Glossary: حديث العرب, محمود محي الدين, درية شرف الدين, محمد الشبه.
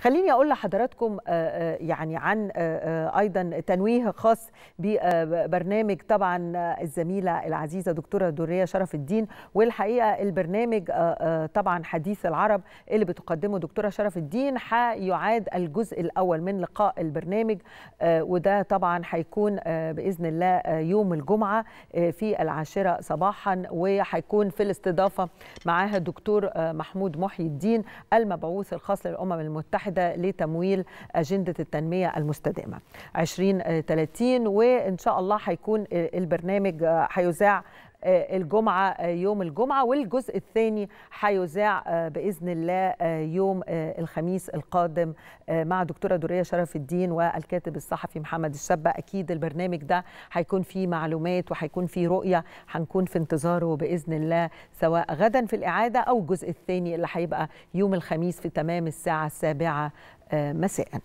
خليني اقول لحضراتكم يعني عن ايضا تنويه خاص ببرنامج طبعا الزميله العزيزه دكتوره درية شرف الدين، والحقيقه البرنامج طبعا حديث العرب اللي بتقدمه دكتوره شرف الدين هيعاد الجزء الاول من لقاء البرنامج، وده طبعا هيكون باذن الله يوم الجمعه في 10 صباحا، وهيكون في الاستضافه معاها الدكتور محمود محي الدين المبعوث الخاص للأمم المتحدة لتمويل أجندة التنمية المستدامة 2030، وإن شاء الله هيكون البرنامج هيذاع الجمعة يوم الجمعة، والجزء الثاني هيذاع بإذن الله يوم الخميس القادم مع دكتورة درية شرف الدين والكاتب الصحفي محمد الشبه. أكيد البرنامج ده هيكون فيه معلومات وهيكون فيه رؤية، هنكون في انتظاره بإذن الله سواء غدا في الإعادة أو الجزء الثاني اللي هيبقى يوم الخميس في تمام الساعة 7 مساء.